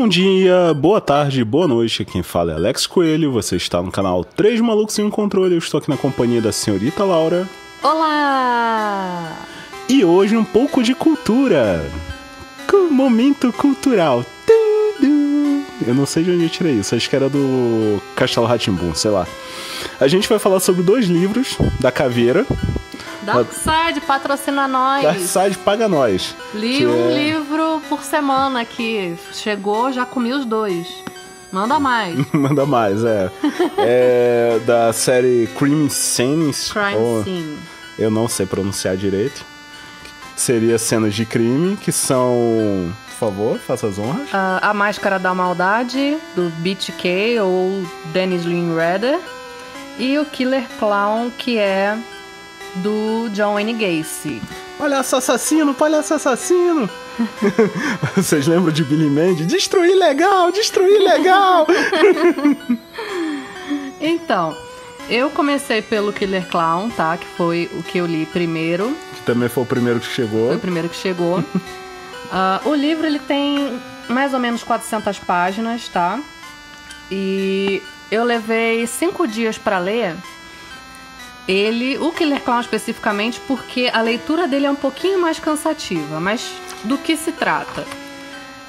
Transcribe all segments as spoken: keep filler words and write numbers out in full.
Bom dia, boa tarde, boa noite, quem fala é Alex Coelho, você está no canal Três Malucos em um Controle, eu estou aqui na companhia da senhorita Laura. Olá! E hoje um pouco de cultura, com momento cultural. Eu não sei de onde eu tirei isso, acho que era do Castelo Rá-Tim-Bum, sei lá. A gente vai falar sobre dois livros da caveira. Darkside patrocina nós. Darkside paga nós. Li um é... livro por semana aqui. Chegou, já comi os dois. Manda mais. Manda mais, é. É da série Crime Scenes. Crime ou... Scene. Eu não sei pronunciar direito. Seria cenas de crime, que são... Por favor, faça as honras. Uh, A Máscara da Maldade, do B T K ou Dennis Lynn Rader. E o Killer Clown, que é... do John Wayne Gacy. Palhaço assassino, palhaço assassino. Vocês lembram de Billy Mandy? Destruir legal, destruir legal. Então, eu comecei pelo Killer Clown, tá? Que foi o que eu li primeiro. Que também foi o primeiro que chegou. Foi o primeiro que chegou. uh, O livro, ele tem mais ou menos quatrocentas páginas, tá? E eu levei cinco dias pra ler ele, o Killer Clown especificamente, porque a leitura dele é um pouquinho mais cansativa. Mas do que se trata?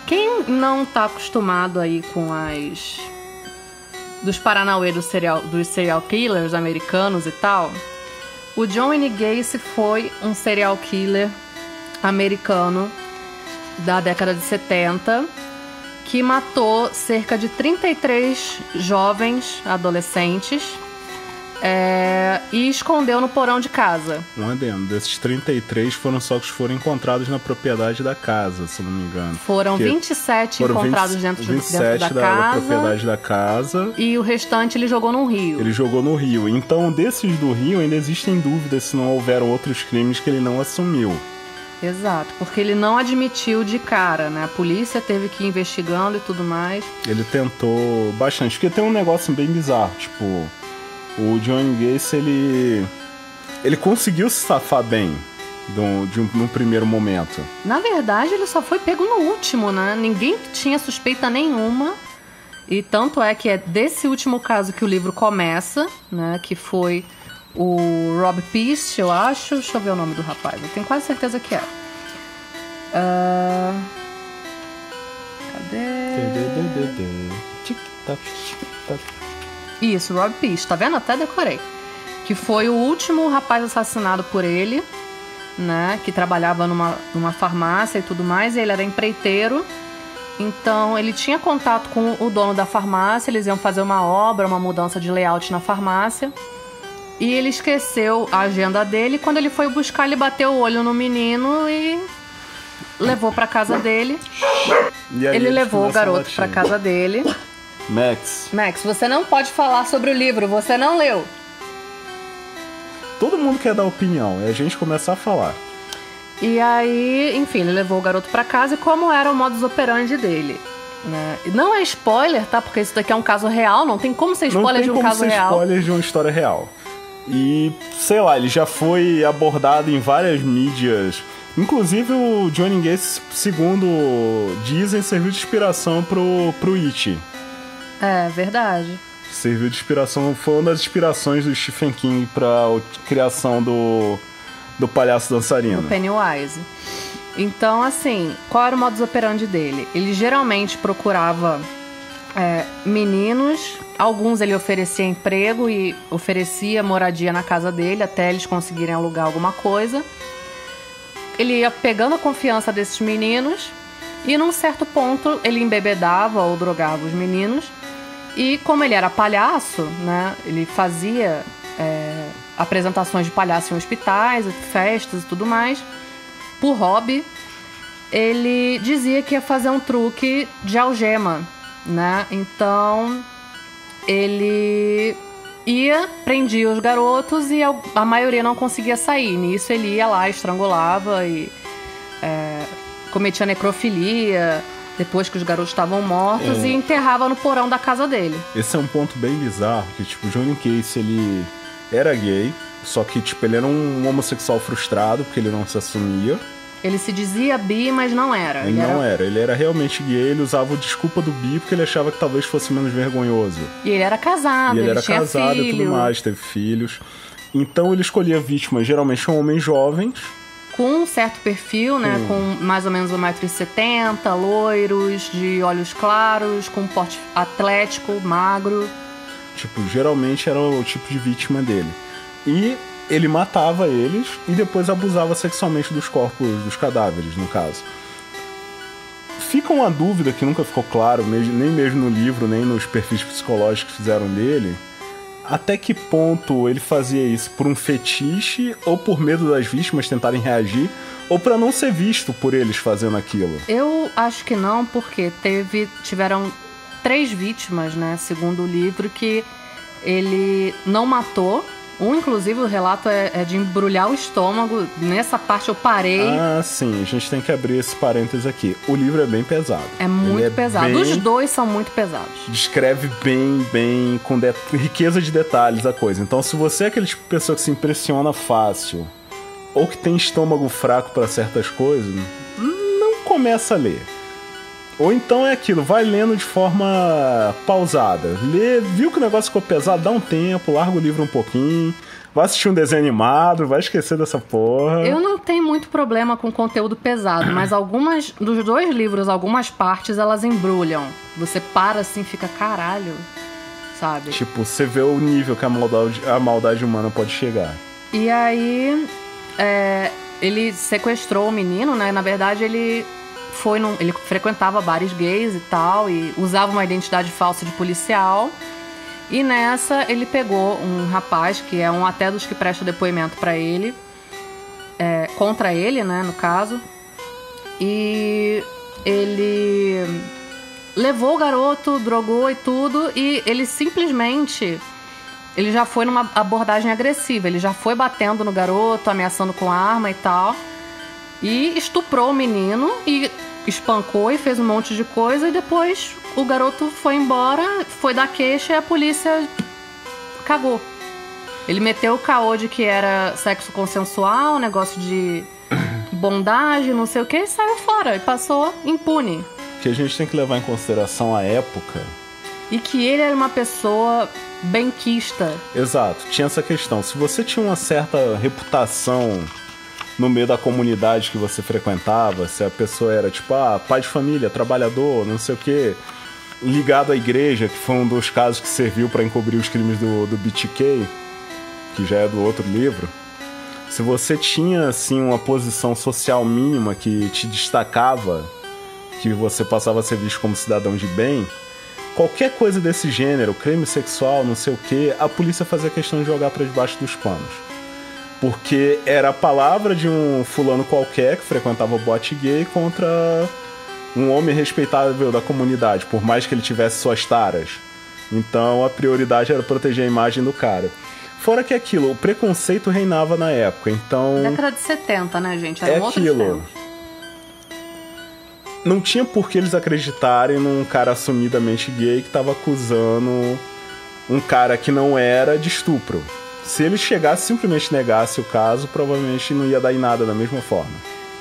Quem não tá acostumado aí com as... dos Paranauê do serial, dos serial killers americanos e tal, o John Wayne Gacy foi um serial killer americano da década de setenta que matou cerca de trinta e três jovens adolescentes. É, e escondeu no porão de casa. Um adendo, desses trinta e três foram só que foram encontrados na propriedade da casa, se não me engano. Foram Porque vinte e sete foram encontrados vinte, dentro, vinte e sete dentro da, da casa. Da propriedade da casa. E o restante ele jogou no rio. Ele jogou no rio. Então, desses do rio, ainda existem dúvidas se não houveram outros crimes que ele não assumiu. Exato, porque ele não admitiu de cara, né? A polícia teve que ir investigando e tudo mais. Ele tentou bastante, porque tem um negócio bem bizarro, tipo... O John Gacy, ele, ele conseguiu se safar bem do, de um, num primeiro momento. Na verdade, ele só foi pego no último, né? Ninguém tinha suspeita nenhuma. E tanto é que é desse último caso que o livro começa, né? Que foi o Rob Peace, eu acho. Deixa eu ver o nome do rapaz. Eu tenho quase certeza que é. Uh... Cadê? Tic-tac, tic-tac. Isso, Rob Peace, tá vendo? Até decorei. Que foi o último rapaz assassinado por ele, né? Que trabalhava numa, numa farmácia e tudo mais. E ele era empreiteiro. Então, ele tinha contato com o dono da farmácia. Eles iam fazer uma obra, uma mudança de layout na farmácia. E ele esqueceu a agenda dele. Quando ele foi buscar, ele bateu o olho no menino e levou pra casa dele. E aí, ele levou o garoto latinha. pra casa dele. Max. Max, você não pode falar sobre o livro, você não leu. Todo mundo quer dar opinião, é a gente começar a falar. E aí, enfim, ele levou o garoto pra casa e como era o modus operandi dele, né? Não é spoiler, tá? Porque isso daqui é um caso real, não tem como ser spoiler de um caso real. Não tem como ser spoiler de uma história real. E, sei lá, ele já foi abordado em várias mídias. Inclusive, o John Gacy, segundo dizem, serviu de inspiração pro, pro It. É, verdade. Serviu de inspiração, foi uma das inspirações do Stephen King pra criação do, do palhaço dançarino. Do Pennywise. Então, assim, qual era o modus operandi dele? Ele geralmente procurava é, meninos, alguns ele oferecia emprego e oferecia moradia na casa dele até eles conseguirem alugar alguma coisa. Ele ia pegando a confiança desses meninos e num certo ponto ele embebedava ou drogava os meninos. E como ele era palhaço, né, ele fazia é, apresentações de palhaço em hospitais, festas e tudo mais, por hobby, ele dizia que ia fazer um truque de algema, né? Então, ele ia, prendia os garotos e a maioria não conseguia sair. Nisso ele ia lá, estrangulava e é, cometia necrofilia... Depois que os garotos estavam mortos é. e enterrava no porão da casa dele. Esse é um ponto bem bizarro, que tipo, o John Gacy, ele era gay, só que tipo, ele era um homossexual frustrado, porque ele não se assumia. Ele se dizia bi, mas não era. Ele não era... era, ele era realmente gay, ele usava a desculpa do bi porque ele achava que talvez fosse menos vergonhoso. E ele era casado, e ele, ele era tinha casado filho. E tudo mais, teve filhos. Então ele escolhia vítimas, geralmente são homens jovens. Com um certo perfil, né? Hum. Com mais ou menos um metro e setenta, loiros, de olhos claros, com porte atlético, magro. Tipo, geralmente era o tipo de vítima dele. E ele matava eles e depois abusava sexualmente dos corpos, dos cadáveres, no caso. Fica uma dúvida que nunca ficou claro, nem mesmo no livro, nem nos perfis psicológicos que fizeram dele, até que ponto ele fazia isso por um fetiche ou por medo das vítimas tentarem reagir ou pra não ser visto por eles fazendo aquilo. Eu acho que não, porque teve, tiveram três vítimas, né, segundo o livro, que ele não matou. Um, inclusive, o relato é, é de embrulhar o estômago. Nessa parte eu parei. Ah, sim. A gente tem que abrir esse parênteses aqui. O livro é bem pesado. É muito é pesado. Bem... Os dois são muito pesados. Descreve bem, bem, com de... riqueza de detalhes a coisa. Então, se você é aquele tipo de pessoa que se impressiona fácil ou que tem estômago fraco pra certas coisas, não começa a ler. Ou então é aquilo, vai lendo de forma pausada. Lê, viu que o negócio ficou pesado, dá um tempo, larga o livro um pouquinho, vai assistir um desenho animado, vai esquecer dessa porra. Eu não tenho muito problema com conteúdo pesado, mas algumas, dos dois livros, algumas partes, elas embrulham. Você para assim, fica caralho, sabe? Tipo, você vê o nível que a maldade, a maldade humana pode chegar. E aí, é, ele sequestrou o menino, né? Na verdade, ele... Foi num, ele frequentava bares gays e tal, e usava uma identidade falsa de policial. E nessa ele pegou um rapaz, que é um até dos que presta depoimento pra ele, é, contra ele, né, no caso. E ele levou o garoto, drogou e tudo, e ele simplesmente... Ele já foi numa abordagem agressiva, ele já foi batendo no garoto, ameaçando com arma e tal... E estuprou o menino e espancou e fez um monte de coisa. E depois o garoto foi embora, foi dar queixa e a polícia cagou. Ele meteu o caô de que era sexo consensual, negócio de bondade, não sei o que, e saiu fora e passou impune. Que a gente tem que levar em consideração a época. E que ele era uma pessoa benquista. Exato, tinha essa questão. Se você tinha uma certa reputação no meio da comunidade que você frequentava, se a pessoa era tipo, ah, pai de família, trabalhador, não sei o quê, ligado à igreja, que foi um dos casos que serviu para encobrir os crimes do, do B T K, que já é do outro livro. Se você tinha, assim, uma posição social mínima que te destacava, que você passava a ser visto como cidadão de bem, qualquer coisa desse gênero, crime sexual, não sei o quê, a polícia fazia questão de jogar para debaixo dos panos. Porque era a palavra de um fulano qualquer que frequentava boate gay contra um homem respeitável da comunidade, por mais que ele tivesse suas taras. Então a prioridade era proteger a imagem do cara. Fora que aquilo, o preconceito reinava na época, então... Década de setenta, né, gente? Era é um outro aquilo. Não tinha por que eles acreditarem num cara assumidamente gay que tava acusando um cara que não era de estupro. Se ele chegasse e simplesmente negasse o caso, provavelmente não ia dar em nada da mesma forma.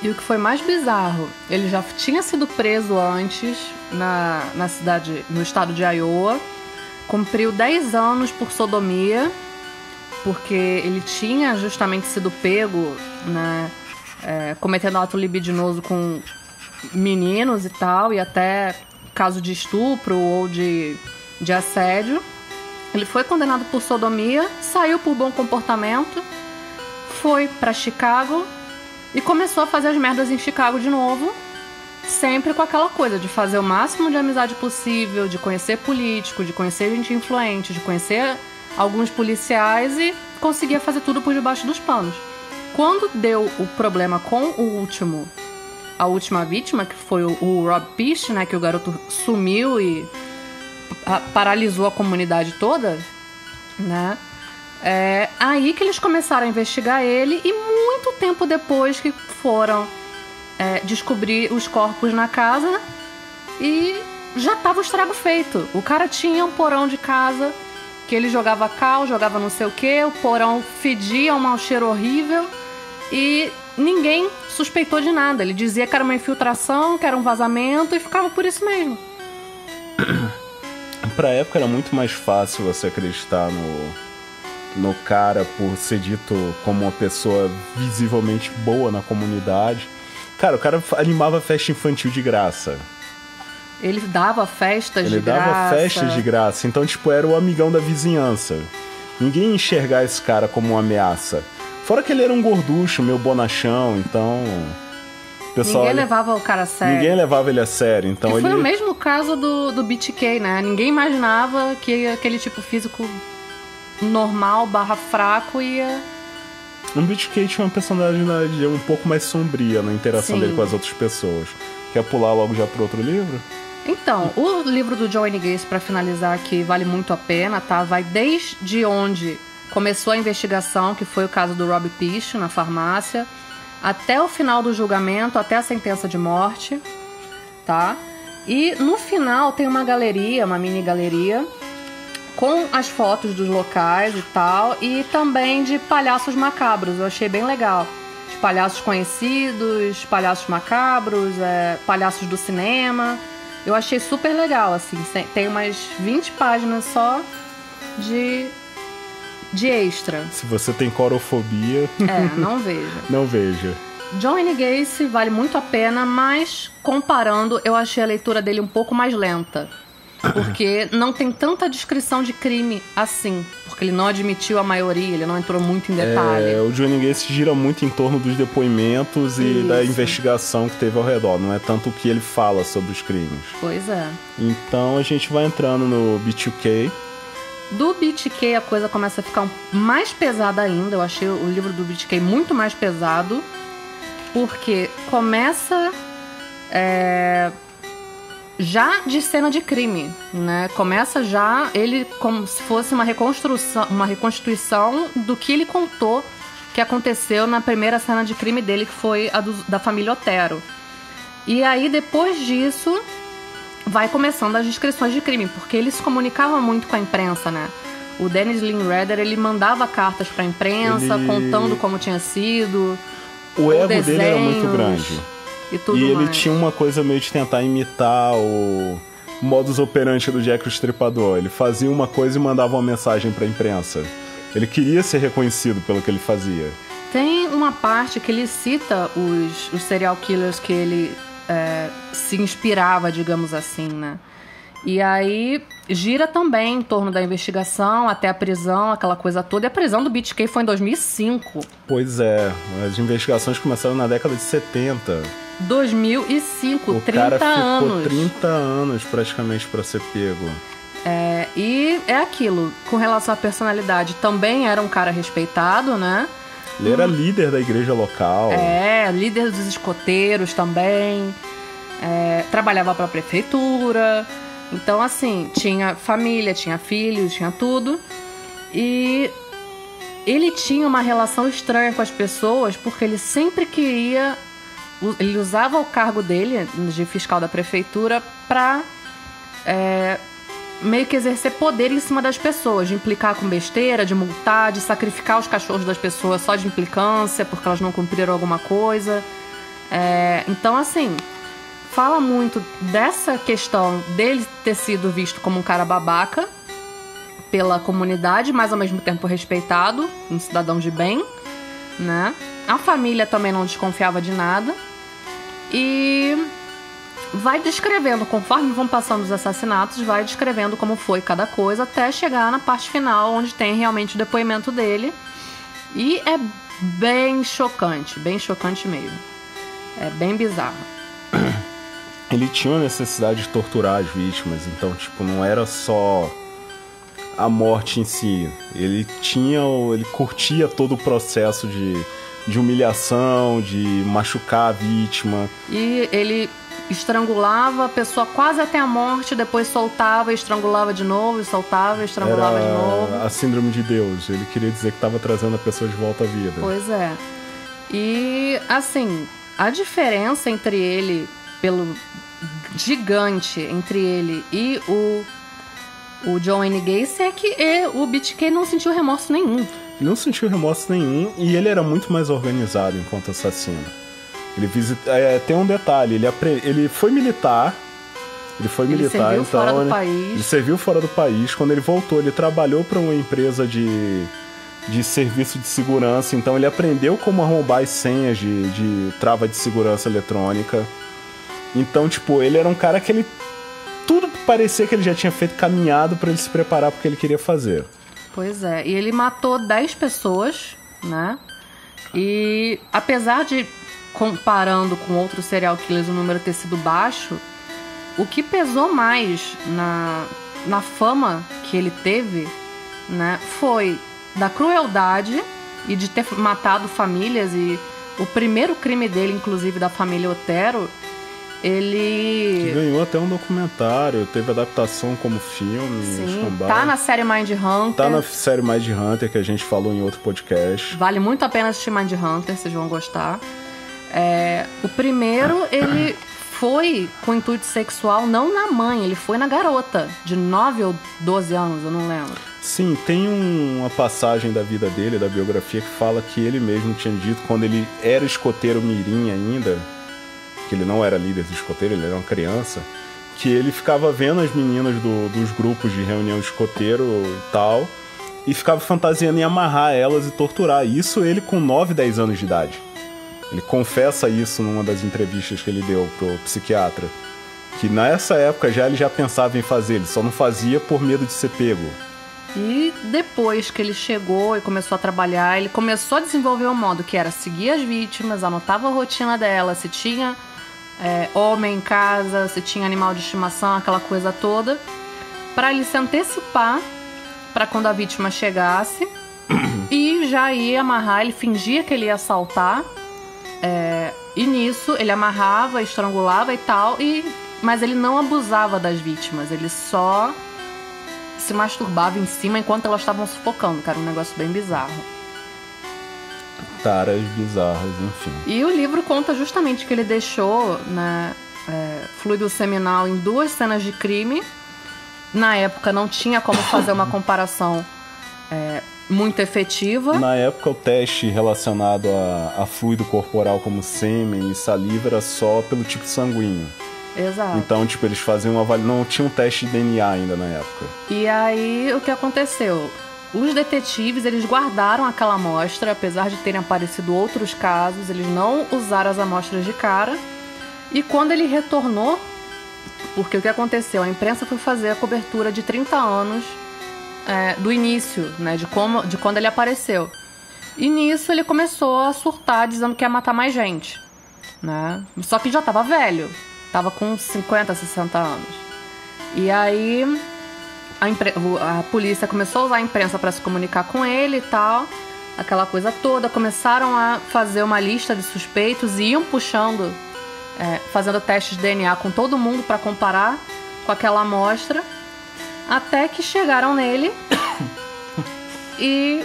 E o que foi mais bizarro, ele já tinha sido preso antes na, na cidade, no estado de Iowa, cumpriu dez anos por sodomia, porque ele tinha justamente sido pego, né, é, cometendo ato libidinoso com meninos e tal, e até caso de estupro ou de, de assédio. Ele foi condenado por sodomia, saiu por bom comportamento, foi pra Chicago e começou a fazer as merdas em Chicago de novo, sempre com aquela coisa de fazer o máximo de amizade possível, de conhecer político, de conhecer gente influente, de conhecer alguns policiais, e conseguia fazer tudo por debaixo dos panos. Quando deu o problema com o último, a última vítima, que foi o, o Rob Peace, né, que o garoto sumiu e... paralisou a comunidade toda, né? É aí que eles começaram a investigar ele, e muito tempo depois que foram é, descobrir os corpos na casa, e já tava o estrago feito. O cara tinha um porão de casa que ele jogava cal, jogava não sei o que, o porão fedia um mau cheiro horrível, e ninguém suspeitou de nada. Ele dizia que era uma infiltração, que era um vazamento e ficava por isso mesmo. Pra época era muito mais fácil você acreditar no... no cara por ser dito como uma pessoa visivelmente boa na comunidade. Cara, o cara animava festa infantil de graça. Ele dava festas Ele de dava graça. Ele dava festas de graça. Então, tipo, era o amigão da vizinhança. Ninguém ia enxergar esse cara como uma ameaça. Fora que ele era um gorducho, meio bonachão, então... Pessoal, ninguém levava o cara a sério. Ninguém levava ele a sério, então ele... foi o mesmo caso do, do B T K, né? Ninguém imaginava que aquele tipo físico normal barra fraco ia... O B T K tinha uma personalidade um pouco mais sombria na interação Sim. dele com as outras pessoas. Quer pular logo já pro outro livro? Então, o livro do John Wayne Gacy, pra finalizar aqui, vale muito a pena, tá? Vai desde onde começou a investigação, que foi o caso do Rob Peace na farmácia, até o final do julgamento, até a sentença de morte, tá? E no final tem uma galeria, uma mini galeria, com as fotos dos locais e tal, e também de palhaços macabros, eu achei bem legal. De palhaços conhecidos, palhaços macabros, é, palhaços do cinema, eu achei super legal, assim, tem umas vinte páginas só de... de extra. Se você tem corofobia... É, não veja. Não veja. John Wayne Gacy vale muito a pena, mas comparando, eu achei a leitura dele um pouco mais lenta. Porque não tem tanta descrição de crime assim. Porque ele não admitiu a maioria, ele não entrou muito em detalhe. É, o John Wayne Gacy gira muito em torno dos depoimentos e Isso. da investigação que teve ao redor. Não é tanto o que ele fala sobre os crimes. Pois é. Então a gente vai entrando no B T K. Do B T K a coisa começa a ficar mais pesada ainda. Eu achei o livro do B T K muito mais pesado. Porque começa é, já de cena de crime, né? Começa já ele como se fosse uma reconstrução, uma reconstituição do que ele contou que aconteceu na primeira cena de crime dele, que foi a do, da família Otero. E aí depois disso... vai começando as descrições de crime, porque ele se comunicava muito com a imprensa, né? O Dennis Lynn Rader, ele mandava cartas pra imprensa, ele... contando como tinha sido, o ego desenhos, dele era muito grande. E, tudo e ele mais. Tinha uma coisa meio de tentar imitar o modus operandi do Jack o Estripador. Ele fazia uma coisa e mandava uma mensagem pra imprensa. Ele queria ser reconhecido pelo que ele fazia. Tem uma parte que ele cita os, os serial killers que ele... É, se inspirava, digamos assim, né? E aí gira também em torno da investigação, até a prisão, aquela coisa toda. E a prisão do B T K foi em dois mil e cinco. Pois é, as investigações começaram na década de setenta. dois mil e cinco, o trinta cara ficou anos. trinta anos praticamente para ser pego. É, e é aquilo, com relação à personalidade, também era um cara respeitado, né? Ele era líder da igreja local. É, líder dos escoteiros também. É, trabalhava para a prefeitura. Então, assim, tinha família, tinha filhos, tinha tudo. E ele tinha uma relação estranha com as pessoas, porque ele sempre queria... Ele usava o cargo dele, de fiscal da prefeitura, para... É, meio que exercer poder em cima das pessoas, de implicar com besteira, de multar, de sacrificar os cachorros das pessoas só de implicância, porque elas não cumpriram alguma coisa. É, então, assim, fala muito dessa questão dele ter sido visto como um cara babaca pela comunidade, mas ao mesmo tempo respeitado, um cidadão de bem, né? A família também não desconfiava de nada. E... vai descrevendo, conforme vão passando os assassinatos, vai descrevendo como foi cada coisa, até chegar na parte final, onde tem realmente o depoimento dele. E é bem chocante, bem chocante mesmo. É bem bizarro. Ele tinha a necessidade de torturar as vítimas, então, tipo, não era só a morte em si. Ele tinha, ele curtia todo o processo de, de humilhação, de machucar a vítima. E ele... estrangulava a pessoa quase até a morte, depois soltava, estrangulava de novo, soltava, estrangulava Era de novo. A síndrome de Deus. Ele queria dizer que estava trazendo a pessoa de volta à vida. Pois é. E, assim, a diferença entre ele, pelo gigante entre ele e o, o John Wayne Gacy, é que ele, o B T K não sentiu remorso nenhum. Ele não sentiu remorso nenhum e ele era muito mais organizado enquanto assassino. Ele visita... é, tem um detalhe, ele, apre... ele foi militar, ele foi ele militar, serviu então fora do ele... país. ele serviu fora do país. Quando ele voltou, ele trabalhou para uma empresa de... de serviço de segurança, então ele aprendeu como arrombar as senhas de, de trava de segurança eletrônica. Então, tipo, ele era um cara que ele... tudo parecia que ele já tinha feito caminhado para ele se preparar porque ele queria fazer. Pois é, e ele matou dez pessoas, né? E apesar de, comparando com outros serial killers, o número ter sido baixo, o que pesou mais na, na fama que ele teve, né, foi da crueldade e de ter matado famílias. E o primeiro crime dele, inclusive da família Otero, ele... ganhou até um documentário, teve adaptação como filme. Sim, tá na série Mind Hunter. Tá na série Mind Hunter, que a gente falou em outro podcast. Vale muito a pena assistir Mind Hunter, vocês vão gostar. É, o primeiro, ele foi com intuito sexual, não na mãe, ele foi na garota, de nove ou doze anos, eu não lembro. Sim, tem um, uma passagem da vida dele, da biografia, que fala que ele mesmo tinha dito, quando ele era escoteiro mirim ainda, que ele não era líder de escoteiro, ele era uma criança, que ele ficava vendo as meninas do, dos grupos de reunião de escoteiro e tal, e ficava fantasiando em amarrar elas e torturar. Isso ele com nove, dez anos de idade. Ele confessa isso numa das entrevistas que ele deu pro psiquiatra, que nessa época já ele já pensava em fazer, ele só não fazia por medo de ser pego. E depois que ele chegou e começou a trabalhar, ele começou a desenvolver um modo que era seguir as vítimas, anotava a rotina delas, se tinha... É, homem em casa, se tinha animal de estimação, aquela coisa toda, pra ele se antecipar pra quando a vítima chegasse e já ia amarrar. Ele fingia que ele ia assaltar, é, e nisso ele amarrava, estrangulava e tal, e, mas ele não abusava das vítimas, ele só se masturbava em cima enquanto elas estavam sufocando, que era um negócio bem bizarro. Taras bizarras, enfim. E o livro conta justamente que ele deixou, né, é, fluido seminal em duas cenas de crime. Na época não tinha como fazer uma comparação é, muito efetiva. Na época o teste relacionado a, a fluido corporal como sêmen e saliva era só pelo tipo sanguíneo. Exato. Então, tipo, eles faziam uma avaliação, não tinha um teste de D N A ainda na época. E aí o que aconteceu? Os detetives, eles guardaram aquela amostra, apesar de terem aparecido outros casos, eles não usaram as amostras de cara. E quando ele retornou, porque o que aconteceu? A imprensa foi fazer a cobertura de trinta anos é, do início, né, de, como, de quando ele apareceu. E nisso ele começou a surtar, dizendo que ia matar mais gente, né? Só que já estava velho, estava com cinquenta, sessenta anos. E aí... A, impre... a polícia começou a usar a imprensa para se comunicar com ele e tal, aquela coisa toda. Começaram a fazer uma lista de suspeitos e iam puxando, é, fazendo testes de D N A com todo mundo para comparar com aquela amostra, até que chegaram nele e,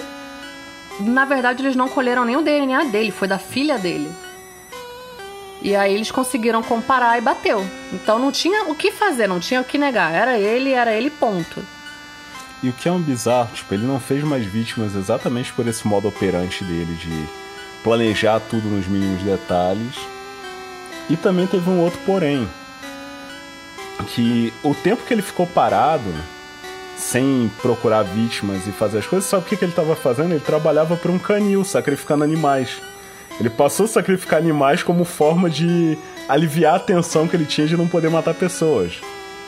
na verdade, eles não colheram nem o D N A dele, foi da filha dele. E aí eles conseguiram comparar e bateu. Então não tinha o que fazer, não tinha o que negar. Era ele, era ele, ponto. E o que é um bizarro, tipo, ele não fez mais vítimas exatamente por esse modo operante dele de planejar tudo nos mínimos detalhes. E também teve um outro porém, que o tempo que ele ficou parado, sem procurar vítimas e fazer as coisas, sabe o que que ele estava fazendo? Ele trabalhava para um canil, sacrificando animais. Ele passou a sacrificar animais como forma de aliviar a tensão que ele tinha de não poder matar pessoas.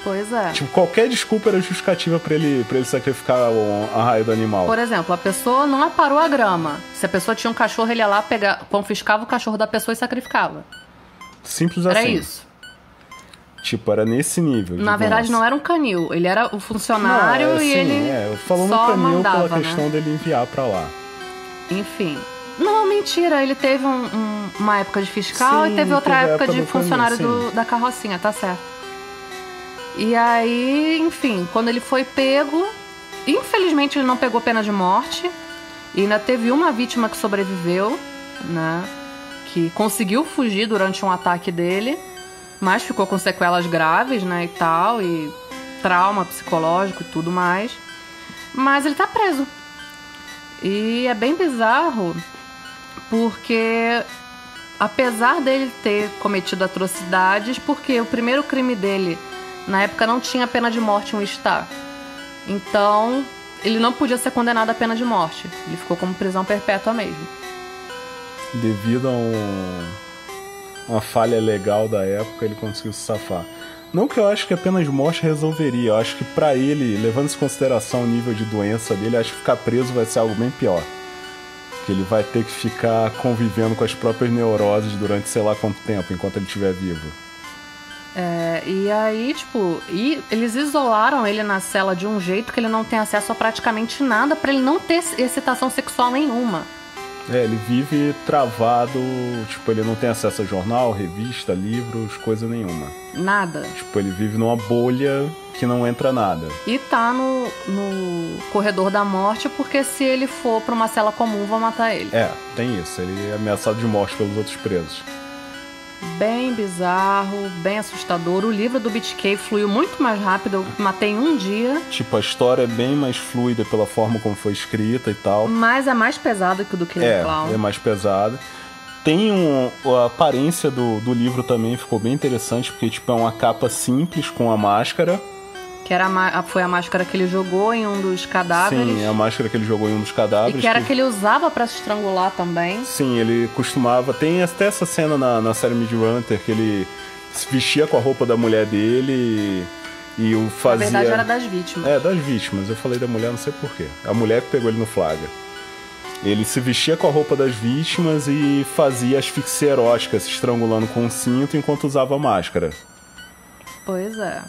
Pois é. Tipo, qualquer desculpa era justificativa pra ele, pra ele sacrificar o, a raio do animal. Por exemplo, a pessoa não aparou a grama. Se a pessoa tinha um cachorro, ele ia lá, pegar, confiscava o cachorro da pessoa e sacrificava. Simples assim. Era isso. Tipo, era nesse nível. Na verdade, não era um canil. Ele era o funcionário não, é, e sim, ele é. Eu falo só canil mandava, pela questão, né, dele enviar pra lá. Enfim... Não, mentira, ele teve um, um, uma época de fiscal. Sim, e teve outra teve época, época de funcionário do, da carrocinha, tá certo. E aí, enfim, quando ele foi pego, infelizmente ele não pegou pena de morte. E ainda teve uma vítima que sobreviveu, né, que conseguiu fugir durante um ataque dele, mas ficou com sequelas graves, né, e tal, e trauma psicológico e tudo mais. Mas ele tá preso. E é bem bizarro, porque apesar dele ter cometido atrocidades, porque o primeiro crime dele, na época, não tinha pena de morte em Utah. Então, ele não podia ser condenado à pena de morte. Ele ficou como prisão perpétua mesmo. Devido a um, uma falha legal da época, ele conseguiu se safar. Não que eu acho que a pena de morte resolveria. Eu acho que pra ele, levando em consideração o nível de doença dele, acho que ficar preso vai ser algo bem pior. Que ele vai ter que ficar convivendo com as próprias neuroses durante sei lá quanto tempo, enquanto ele estiver vivo. É, e aí, tipo... E eles isolaram ele na cela de um jeito que ele não tem acesso a praticamente nada, pra ele não ter excitação sexual nenhuma. É, ele vive travado, tipo, ele não tem acesso a jornal, revista, livros, coisa nenhuma. Nada. Tipo, ele vive numa bolha que não entra nada. E tá no, no corredor da morte, porque se ele for pra uma cela comum, vão matar ele. É, tem isso. Ele é ameaçado de morte pelos outros presos. Bem bizarro, bem assustador. O livro do B T K fluiu muito mais rápido. Eu matei em um dia. Tipo, a história é bem mais fluida pela forma como foi escrita e tal. Mas é mais pesado que o do Killer Clown. É, é mais pesado. Tem um... A aparência do, do livro também ficou bem interessante, porque tipo, é uma capa simples com a máscara. Que era a, foi a máscara que ele jogou em um dos cadáveres. Sim, a máscara que ele jogou em um dos cadáveres. E que era que, que ele usava pra se estrangular também. Sim, ele costumava... Tem até essa cena na, na série Mind Hunter que ele se vestia com a roupa da mulher dele e, e o fazia... Na verdade era das vítimas. É, das vítimas. Eu falei da mulher, não sei porquê. A mulher que pegou ele no flagra. Ele se vestia com a roupa das vítimas e fazia asfixia erótica, se estrangulando com um cinto enquanto usava a máscara. Pois é.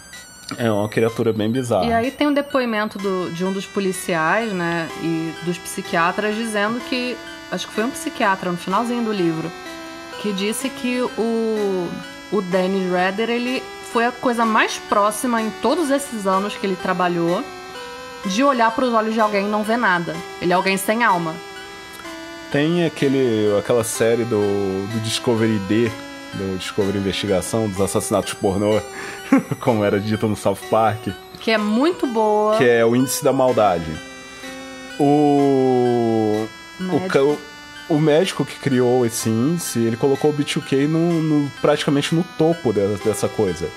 É uma criatura bem bizarra. E aí tem um depoimento do, de um dos policiais, né, e dos psiquiatras, dizendo que... Acho que foi um psiquiatra, no finalzinho do livro, que disse que o, o Dennis Rader, ele foi a coisa mais próxima em todos esses anos que ele trabalhou de olhar para os olhos de alguém e não ver nada. Ele é alguém sem alma. Tem aquele, aquela série do, do Discovery I D, do Discovery Investigação, dos assassinatos pornô, como era dito no South Park. Que é muito boa. Que é o índice da maldade. O... Médico. O, o médico que criou esse índice, ele colocou o B T K no, no, praticamente no topo de, dessa coisa.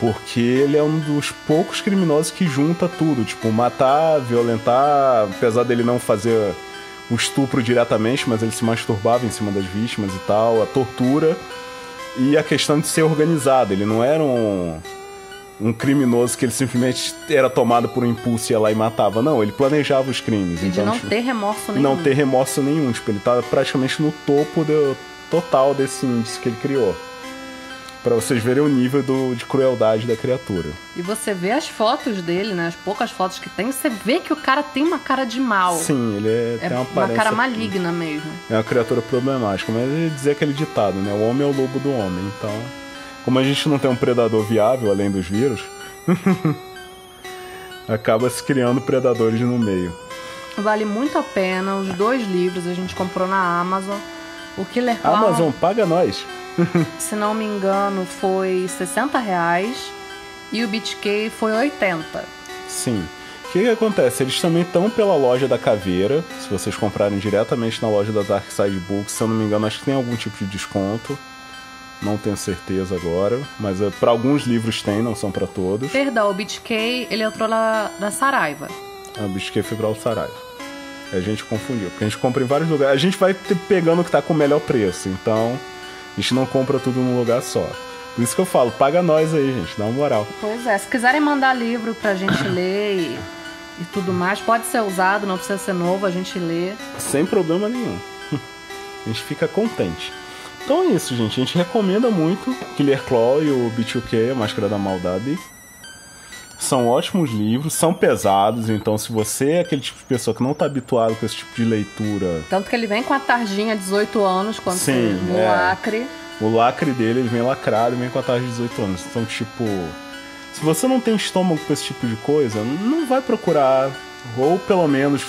Porque ele é um dos poucos criminosos que junta tudo. Tipo, matar, violentar, apesar dele não fazer o estupro diretamente, mas ele se masturbava em cima das vítimas e tal. A tortura... E a questão de ser organizado. Ele não era um, um criminoso que ele simplesmente era tomado por um impulso e ia lá e matava. Não, ele planejava os crimes. E então, de não tipo, ter remorso nenhum. Não ter remorso nenhum. Tipo, ele estava praticamente no topo do, total desse índice que ele criou. Pra vocês verem o nível do, de crueldade da criatura. E você vê as fotos dele, né? As poucas fotos que tem, você vê que o cara tem uma cara de mal. Sim, ele é, é tem uma aparência... uma cara maligna mesmo. É uma criatura problemática. Mas ele dizia aquele ditado, né? O homem é o lobo do homem. Então, como a gente não tem um predador viável, além dos vírus, acaba se criando predadores no meio. Vale muito a pena. Os dois livros a gente comprou na Amazon. O Killer Clown... Amazon, paga nós! Se não me engano, foi sessenta reais e o B T K foi oitenta. Sim. O que, que acontece? Eles também estão pela loja da caveira. Se vocês comprarem diretamente na loja da Darkside Books, se eu não me engano, acho que tem algum tipo de desconto. Não tenho certeza agora, mas para alguns livros tem, não são para todos. Perdão, o B T K, ele entrou na, na Saraiva. Ah, o B T K foi para o Saraiva. A gente confundiu, porque a gente compra em vários lugares. A gente vai pegando o que tá com o melhor preço, então... A gente não compra tudo num lugar só. Por isso que eu falo, paga nós aí, gente. Dá uma moral. Pois é, se quiserem mandar livro pra gente ler e, e tudo mais, pode ser usado, não precisa ser novo, a gente lê. Sem problema nenhum. A gente fica contente. Então é isso, gente. A gente recomenda muito Killer Clown e o B T K, A Máscara da Maldade. São ótimos livros, são pesados, então se você é aquele tipo de pessoa que não tá habituado com esse tipo de leitura... Tanto que ele vem com a tarjinha de dezoito anos, quando Sim, você... no é. lacre. O lacre dele, ele vem lacrado e vem com a tarja de dezoito anos. Então, tipo, se você não tem estômago pra esse tipo de coisa, não vai procurar, ou pelo menos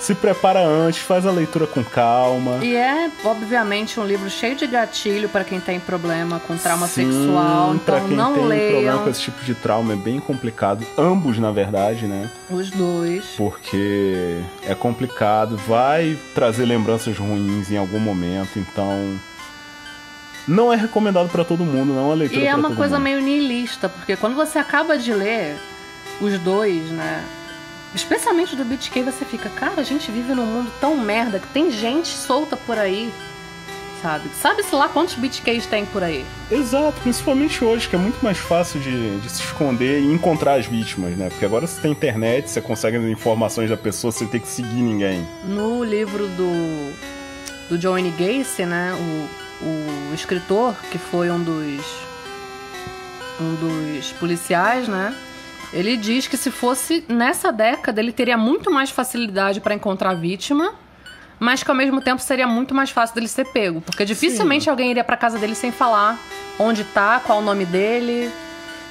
se prepara antes, faz a leitura com calma. E é, obviamente, um livro cheio de gatilho para quem tem problema com trauma Sim, sexual. Então pra quem não tem leiam. Problema com esse tipo de trauma é bem complicado. Ambos, na verdade, né? Os dois. Porque é complicado, vai trazer lembranças ruins em algum momento, então... Não é recomendado pra todo mundo, não é uma leitura. E é uma coisa mundo. meio niilista, porque quando você acaba de ler os dois, né? Especialmente do B T K, você fica, cara, a gente vive num mundo tão merda que tem gente solta por aí, sabe? Sabe-se lá quantos B T Ks tem por aí. Exato, principalmente hoje, que é muito mais fácil de, de se esconder e encontrar as vítimas, né? Porque agora você tem internet, você consegue as informações da pessoa sem ter que seguir ninguém. No livro do, do John Wayne Gacy, né? O... O escritor, que foi um dos, um dos policiais, né? Ele diz que se fosse nessa década, ele teria muito mais facilidade para encontrar a vítima, mas que ao mesmo tempo seria muito mais fácil dele ser pego. Porque dificilmente Sim. alguém iria para casa dele sem falar onde tá, qual o nome dele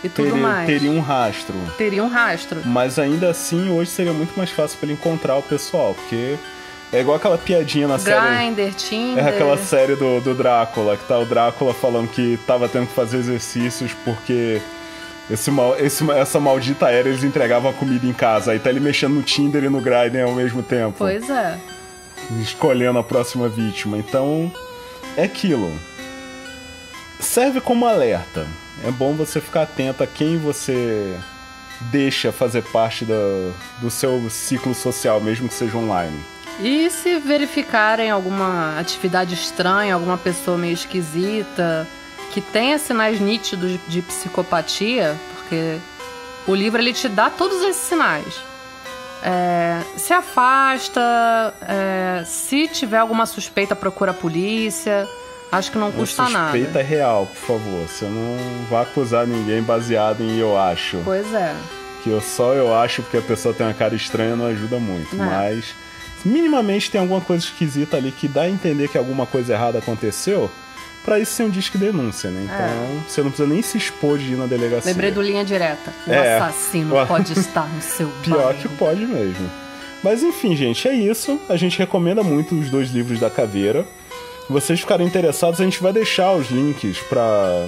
e tudo teria, mais. Teria um rastro. Teria um rastro. Mas ainda assim, hoje seria muito mais fácil para ele encontrar o pessoal, porque... É igual aquela piadinha na série... Grindr, Tinder... É aquela série do, do Drácula, que tá o Drácula falando que tava tendo que fazer exercícios porque esse, esse, essa maldita era eles entregavam a comida em casa. Aí tá ele mexendo no Tinder e no Grindr ao mesmo tempo. Pois é. Escolhendo a próxima vítima. Então, é aquilo. Serve como alerta. É bom você ficar atento a quem você deixa fazer parte do, do seu ciclo social, mesmo que seja online. E se verificarem alguma atividade estranha, alguma pessoa meio esquisita, que tenha sinais nítidos de psicopatia, porque o livro ele te dá todos esses sinais. É, se afasta, é, se tiver alguma suspeita, procura a polícia. Acho que não custa nada. Suspeita real, por favor. Você não vai acusar ninguém baseado em eu acho. Pois é. Que eu só eu acho porque a pessoa tem uma cara estranha não ajuda muito, não. Mas... minimamente tem alguma coisa esquisita ali que dá a entender que alguma coisa errada aconteceu, pra isso ser um disque denúncia, né? Então, é. você não precisa nem se expor de ir na delegacia. Lembrei do Linha Direta. O é. assassino o... pode estar no seu Pior bairro. que pode mesmo. Mas enfim, gente, é isso. A gente recomenda muito os dois livros da Caveira. Se vocês ficarem interessados, a gente vai deixar os links pra...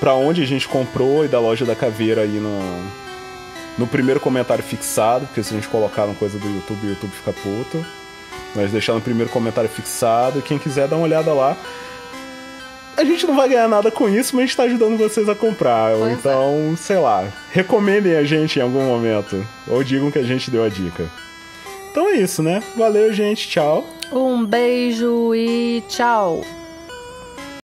pra onde a gente comprou e da loja da Caveira aí no... no primeiro comentário fixado, porque se a gente colocar uma coisa do YouTube, o YouTube fica puto. Mas deixar no primeiro comentário fixado. Quem quiser dar uma olhada lá. A gente não vai ganhar nada com isso, mas a gente tá ajudando vocês a comprar. Pois então, é. sei lá, recomendem a gente em algum momento. Ou digam que a gente deu a dica. Então é isso, né? Valeu, gente. Tchau. Um beijo e tchau.